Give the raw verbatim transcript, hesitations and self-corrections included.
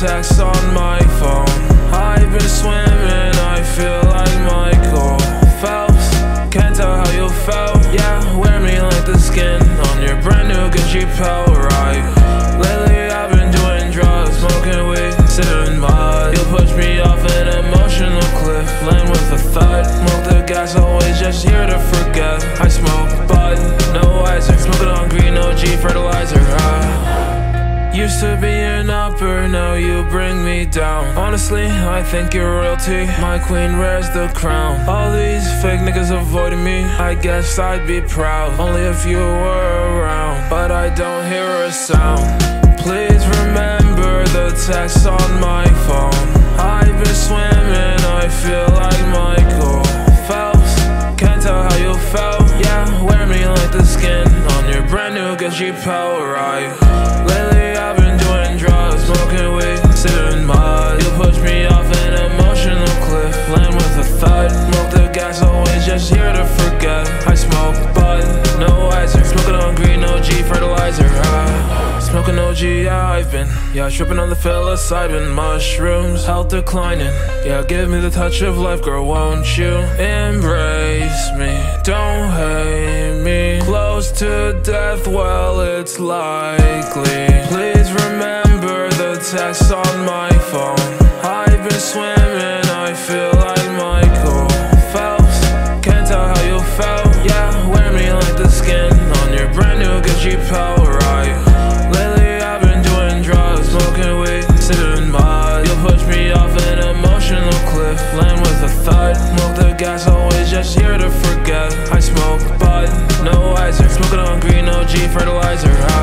texts on my phone. I've been swimming, I feel like Michael Phelps. Can't tell how you felt, yeah, wear me like the skin on your brand new Gucci pelt, right? Lately I've been doing drugs, smoking weed, sipping mud. You push me off an emotional cliff, land with a thud. Smoke the gas, always just here to forget. I smoke bud, no wiser, smoking on green O G fertilizer, huh? Used to be an upper, now you bring me down. Honestly, I think you're royalty, my queen wears the crown. All these fake niggas avoiding me, I guess I'd be proud. Only if you were around, but I don't hear a sound. Please remember the texts on my phone. I've been swimming, I feel like Michael Phelps. Can't tell how you felt, yeah, wear me like the skin on your brand new Gucci pelt, right? Lately I've been doing drugs, smoking weed, sipping mud. You push me off an emotional cliff, land with a thud. Smoke the gas, always just here to forget. I smoke bud, no wiser, smoking on green O G fertilizer, ah. Smoking O G, yeah, I've been, yeah, tripping on the psilocybin. Mushrooms, health declining, yeah, give me the touch of life, girl, won't you embrace me? Don't hate me, close to death, well, it's likely. Please remember the texts on my phone. I've been swimming, I feel like Michael Phelps. Can't tell how you felt, yeah, wear me like the skin on your brand new Gucci pelt, right? Lately I've been doing drugs, smoking weed, sipping mud. You push me off an emotional cliff, land with a thud. Smoke the gas, always just here to forget. I smoke bud, no wiser, smoking on green O G fertilizer,